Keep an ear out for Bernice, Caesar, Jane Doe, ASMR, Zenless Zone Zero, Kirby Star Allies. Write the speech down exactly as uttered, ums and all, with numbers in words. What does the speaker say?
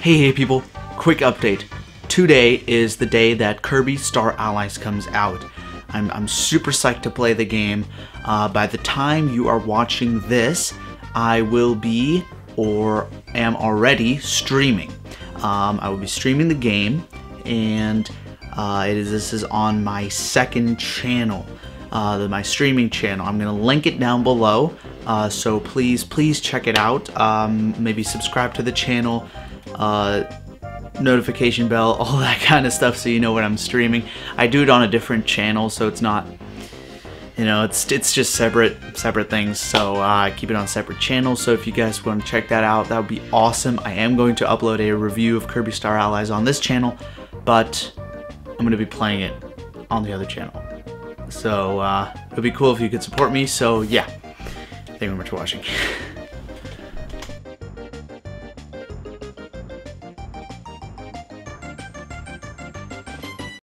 Hey, hey people, quick update. Today is the day that Kirby Star Allies comes out. I'm, I'm super psyched to play the game. Uh, by the time you are watching this, I will be, or am already, streaming. Um, I will be streaming the game, and uh, it is, this is on my second channel, uh, my streaming channel. I'm gonna link it down below, uh, so please, please check it out. Um, maybe subscribe to the channel. Uh, notification bell, all that kind of stuff, so you know when I'm streaming. I do it on a different channel, so it's not, you know, it's it's just separate separate things, so I uh, keep it on separate channels. So if you guys want to check that out, that would be awesome. I am going to upload a review of Kirby Star Allies on this channel, but I'm going to be playing it on the other channel. So uh, it would be cool if you could support me, so yeah. Thank you very much for watching.